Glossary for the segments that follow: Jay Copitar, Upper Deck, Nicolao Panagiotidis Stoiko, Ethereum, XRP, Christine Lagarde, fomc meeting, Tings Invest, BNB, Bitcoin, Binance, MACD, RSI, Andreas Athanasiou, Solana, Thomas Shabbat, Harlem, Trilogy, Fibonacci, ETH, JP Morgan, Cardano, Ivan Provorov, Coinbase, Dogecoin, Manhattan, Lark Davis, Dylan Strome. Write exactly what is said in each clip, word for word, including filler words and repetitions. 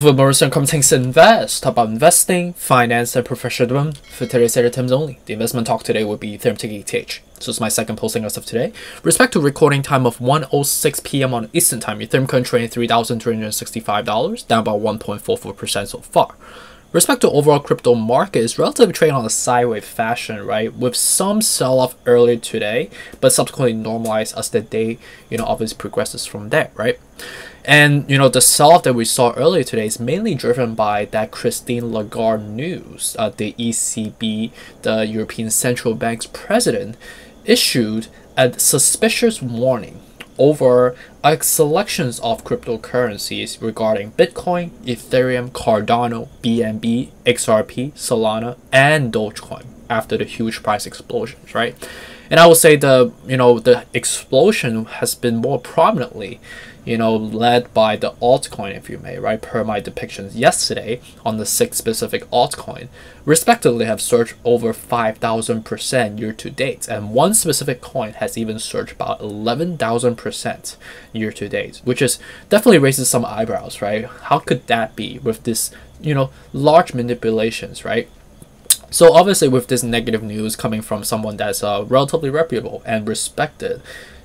For more income, Tings Invest, talk about investing, finance, and professionalism. For today's editor terms only, the investment talk today will be Ethereum ticker E T H. So it's my second posting as of today. Respect to recording time of one oh six p m on Eastern Time, Ethereum current trading three thousand three hundred sixty-five dollars, down about one point four four percent so far. Respect to overall crypto market is relatively trading on a sideways fashion, right? With some sell-off early today, but subsequently normalized as the day, you know, obviously progresses from there, right? And, you know, the sell-off that we saw earlier today is mainly driven by that Christine Lagarde news. Uh, the E C B, the European Central Bank's president, issued a suspicious warning over a selection of cryptocurrencies regarding Bitcoin, Ethereum, Cardano, B N B, X R P, Solana, and Dogecoin after the huge price explosions, right? And I would say the, you know, the explosion has been more prominently, you know, led by the altcoin, if you may, right? Per my depictions yesterday on the six specific altcoin, respectively have surged over five thousand percent year to date. And one specific coin has even surged about eleven thousand percent year to date, which is definitely raises some eyebrows, right? How could that be with this, you know, large manipulations, right? So obviously with this negative news coming from someone that's uh, relatively reputable and respected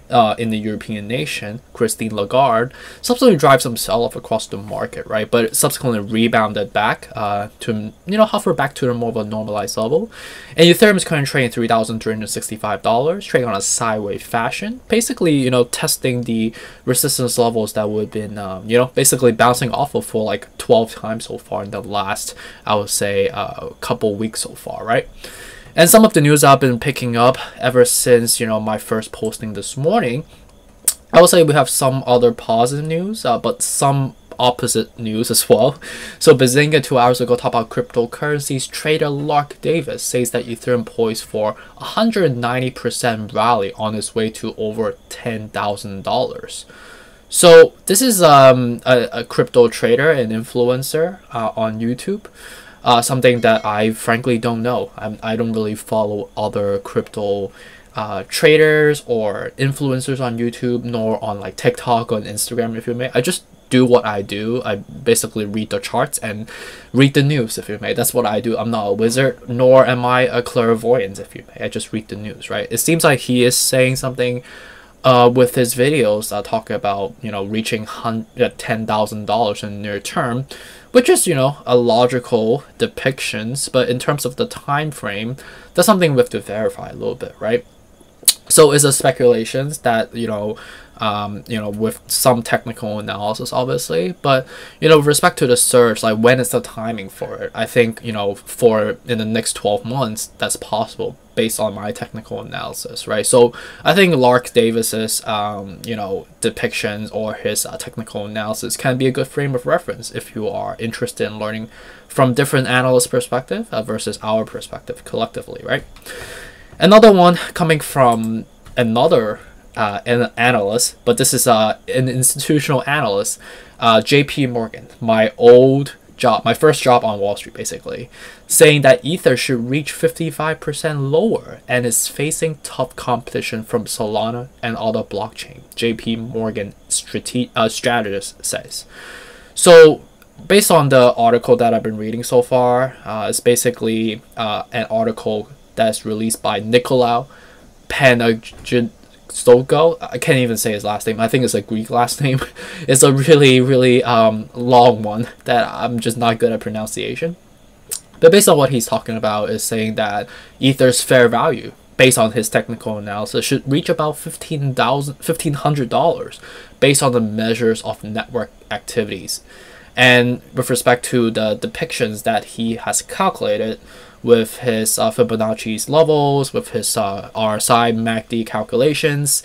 uh, in the European nation, Christine Lagarde, subsequently drives some sell-off across the market, right? But subsequently rebounded back uh, to, you know, hover back to a more of a normalized level. And Ethereum is currently trading three thousand three hundred sixty-five dollars, trading on a sideways fashion, basically, you know, testing the resistance levels that would have been, um, you know, basically bouncing off of for like twelve times so far in the last, I would say, uh, couple weeks so far, right? And some of the news I've been picking up ever since, you know, my first posting this morning, I would say we have some other positive news, uh, but some opposite news as well. So Bazinga two hours ago talked about cryptocurrencies. Trader Lark Davis says that Ethereum poised for one hundred ninety percent rally on its way to over ten thousand dollars. So this is um, a, a crypto trader and influencer uh, on YouTube. Uh, something that I frankly don't know. I'm, I don't really follow other crypto uh, traders or influencers on YouTube, nor on like TikTok or on Instagram, if you may. I just do what I do. I basically read the charts and read the news, if you may. That's what I do. I'm not a wizard, nor am I a clairvoyant, if you may. I just read the news, right? It seems like he is saying something Uh, with his videos uh, talking about, you know, reaching ten thousand dollars in near term, which is, you know, a logical depictions, but in terms of the time frame, that's something we have to verify a little bit, right? So it's a speculations that, you know, um, you know, with some technical analysis, obviously, but, you know, with respect to the surge, like when is the timing for it? I think, you know, for in the next twelve months, that's possible, based on my technical analysis, right? So I think Lark Davis's, um, you know, depictions or his uh, technical analysis can be a good frame of reference if you are interested in learning from different analysts' perspective uh, versus our perspective collectively, right? Another one coming from another uh, an analyst, but this is uh, an institutional analyst, uh, J P Morgan, my old job, my first job on Wall Street, basically saying that Ether should reach fifty-five percent lower and is facing tough competition from Solana and other blockchain, J P Morgan strate uh, strategist says. So based on the article that I've been reading so far, uh, it's basically uh, an article that's released by Nicolao Panagiotidis Stoiko. I can't even say his last name. I think it's a Greek last name. It's a really, really um, long one that I'm just not good at pronunciation. But based on what he's talking about is saying that Ether's fair value, based on his technical analysis, should reach about fifteen hundred dollars based on the measures of network activities. And with respect to the depictions that he has calculated, with his uh, Fibonacci's levels, with his uh, R S I, M A C D calculations,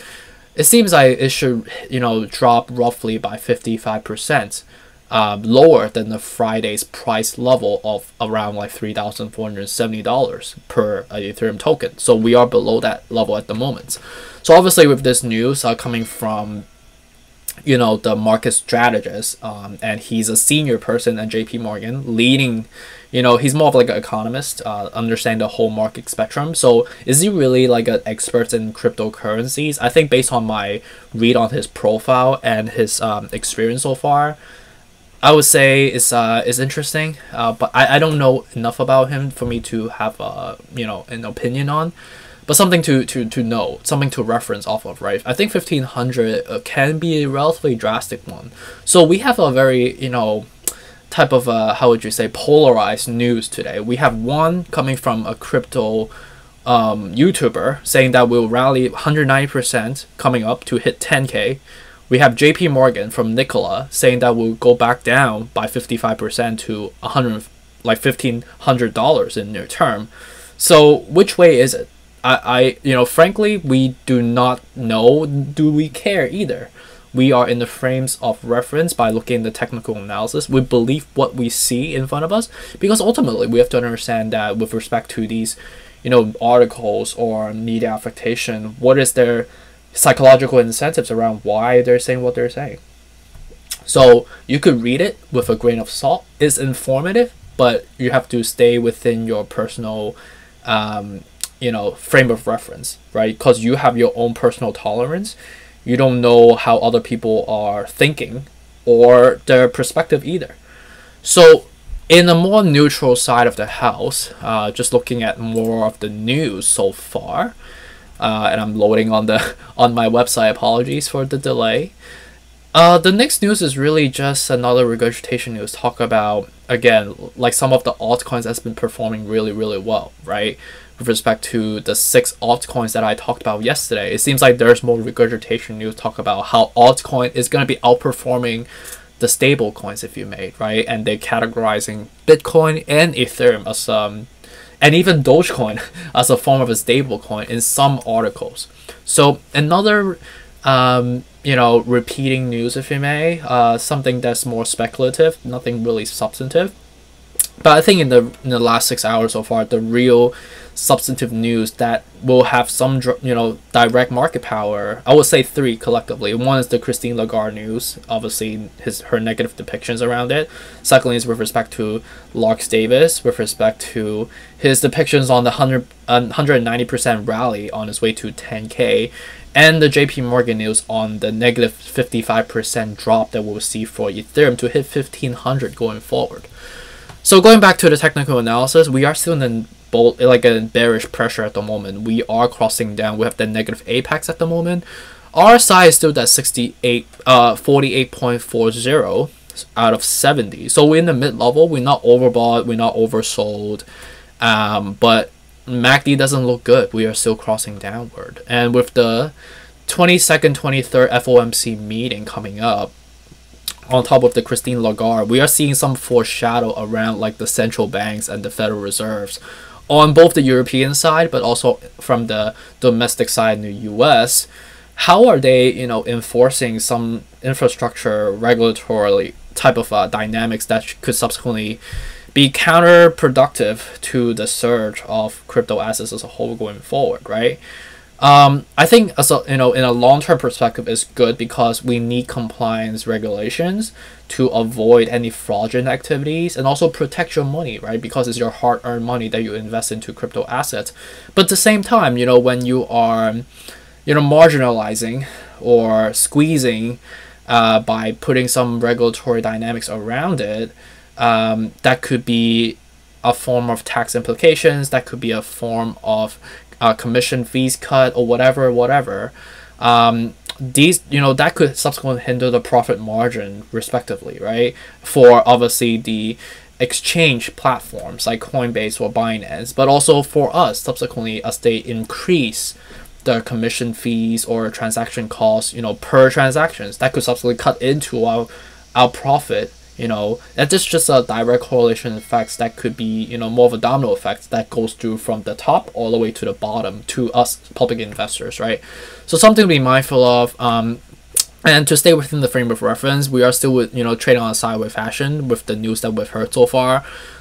it seems like it should, you know, drop roughly by fifty-five percent uh, lower than the Friday's price level of around like three thousand four hundred seventy dollars per uh, Ethereum token. So we are below that level at the moment. So obviously with this news uh, coming from, you know, the market strategist, um, and he's a senior person at J P Morgan leading, you know, he's more of like an economist, uh, understand the whole market spectrum. So is he really like an expert in cryptocurrencies? I think based on my read on his profile and his um, experience so far, I would say it's uh it's interesting, uh, but I, I don't know enough about him for me to have uh you know an opinion on, but something to to to know, something to reference off of, right? I think fifteen hundred uh, can be a relatively drastic one. So we have a very you know type of uh how would you say polarized news today. We have one coming from a crypto um YouTuber saying that we'll rally one hundred ninety percent coming up to hit ten K. We have J P Morgan from Nicola saying that we'll go back down by fifty-five percent to one hundred, like fifteen hundred dollars in near term. So which way is it? I, I, you know, frankly, we do not know. Do we care either? We are in the frames of reference by looking at the technical analysis. We believe what we see in front of us, because ultimately we have to understand that with respect to these, you know, articles or media affectation, what is their psychological incentives around why they're saying what they're saying. So you could read it with a grain of salt. It's informative, but you have to stay within your personal um you know frame of reference, right? Because you have your own personal tolerance. You don't know how other people are thinking or their perspective either. So in the more neutral side of the house, uh just looking at more of the news so far, Uh, and I'm loading on the on my website, apologies for the delay. Uh, the next news is really just another regurgitation news. Talk about, again, like some of the altcoins that's been performing really, really well, right? With respect to the six altcoins that I talked about yesterday, it seems like there's more regurgitation news. Talk about how altcoin is going to be outperforming the stable coins, if you may, right? And they're categorizing Bitcoin and Ethereum as um, and even Dogecoin as a form of a stable coin in some articles. So another, um, you know, repeating news, if you may, uh, something that's more speculative, nothing really substantive. But I think in the in the last six hours so far, the real substantive news that will have some, you know, direct market power, I would say three collectively. One is the Christine Lagarde news, obviously his her negative depictions around it. Secondly is with respect to Lark Davis, with respect to his depictions on the one hundred ninety percent rally on his way to ten K, and the J P Morgan news on the negative fifty-five percent drop that we'll see for Ethereum to hit fifteen hundred going forward. So going back to the technical analysis, we are still in the bull, like a bearish pressure at the moment. We are crossing down. We have the negative apex at the moment. R S I is still at sixty-eight, uh, forty-eight point four zero out of seventy. So we're in the mid level. We're not overbought. We're not oversold. Um, but M A C D doesn't look good. We are still crossing downward. And with the twenty-second, twenty-third F O M C meeting coming up, on top of the Christine Lagarde, we are seeing some foreshadow around like the central banks and the Federal Reserves on both the European side, but also from the domestic side in the U S. How are they, you know, enforcing some infrastructure regulatory type of uh, dynamics that could subsequently be counterproductive to the surge of crypto assets as a whole going forward, right? Um, I think as a, you know, in a long-term perspective is good because we need compliance regulations to avoid any fraudulent activities and also protect your money, right? Because it's your hard-earned money that you invest into crypto assets. But at the same time, you know, when you are, you know, marginalizing or squeezing uh, by putting some regulatory dynamics around it, um, that could be a form of tax implications. That could be a form of Uh, commission fees cut or whatever whatever um these you know that could subsequently hinder the profit margin respectively, right, for obviously the exchange platforms like Coinbase or Binance, but also for us subsequently as they increase the commission fees or transaction costs, you know, per transactions. That could subsequently cut into our our profit. You know, that's just, just a direct correlation effects that could be, you know, more of a domino effect that goes through from the top all the way to the bottom to us public investors, right? So something to be mindful of. Um, and to stay within the frame of reference, we are still, with, you know, trading on a sideways fashion with the news that we've heard so far.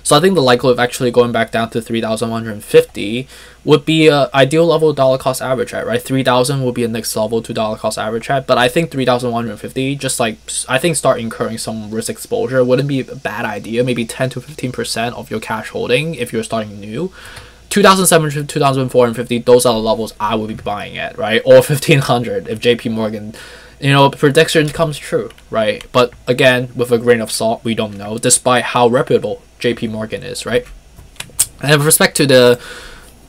So I think the likelihood of actually going back down to three thousand one hundred fifty would be an ideal level dollar cost average at, right? three thousand would be a next level to dollar cost average at. But I think three thousand one hundred fifty, just like, I think start incurring some risk exposure wouldn't be a bad idea. Maybe ten to fifteen percent of your cash holding if you're starting new. two thousand seven hundred, two thousand four hundred fifty, those are the levels I would be buying at, right? Or fifteen hundred if J P Morgan, you know, prediction comes true, right? But again, with a grain of salt, we don't know, despite how reputable J P Morgan is, right? And with respect to the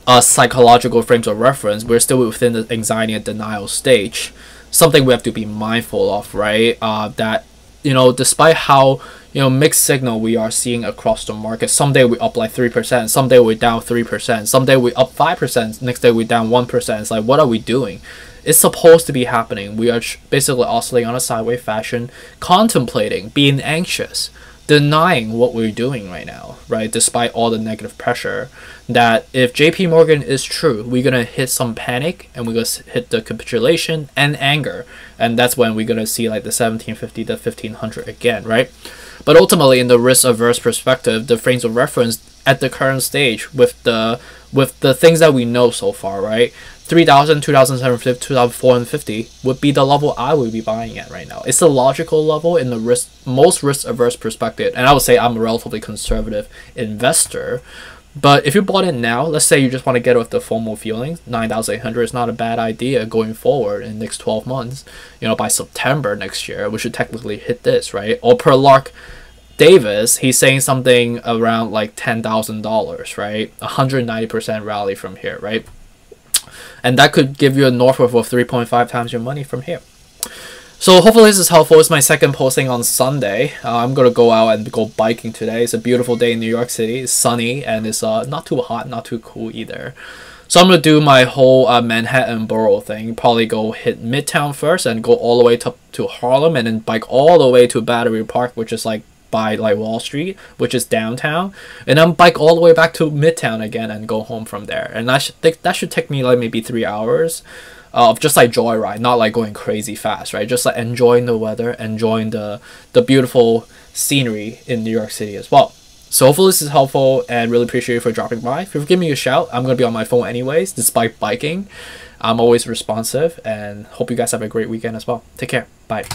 uh, psychological frames of reference, we're still within the anxiety and denial stage. Something we have to be mindful of, right? Uh, that, you know, despite how, you know, mixed signal we are seeing across the market, someday we up like three percent, someday we're down three percent, someday we up five percent, next day we're down one percent. It's like, what are we doing? It's supposed to be happening. We are basically oscillating on a sideways fashion, contemplating, being anxious, denying what we're doing right now, right? Despite all the negative pressure, that if J P Morgan is true, we're going to hit some panic and we're going to hit the capitulation and anger. And that's when we're going to see like the seventeen fifty to fifteen hundred again, right? But ultimately, in the risk-averse perspective, the frames of reference at the current stage with the with the things that we know so far, right? three thousand, two thousand seven hundred fifty, two thousand four hundred fifty would be the level I would be buying at right now. It's the logical level in the risk, most risk-averse perspective. And I would say I'm a relatively conservative investor. But if you bought it now, let's say you just want to get with the FOMO feelings, nine thousand eight hundred is not a bad idea going forward in the next twelve months. You know, by September next year, we should technically hit this, right? Or per Lark Davis, he's saying something around like ten thousand dollars, right? one hundred ninety percent rally from here, right? And that could give you a northward of three point five times your money from here. So hopefully this is helpful. It's my second posting on Sunday. Uh, I'm going to go out and go biking today. It's a beautiful day in New York City. It's sunny and it's uh, not too hot, not too cool either. So I'm going to do my whole uh, Manhattan borough thing. Probably go hit Midtown first and go all the way to, to Harlem and then bike all the way to Battery Park, which is like by like Wall Street, which is downtown, and then bike all the way back to Midtown again and go home from there. And that should th that should take me like maybe three hours of just like joyride, not like going crazy fast, right? Just like enjoying the weather, enjoying the the beautiful scenery in New York City as well. So hopefully this is helpful and really appreciate you for dropping by. If you give me a shout, I'm gonna be on my phone anyways, despite biking. I'm always responsive and hope you guys have a great weekend as well. Take care. Bye.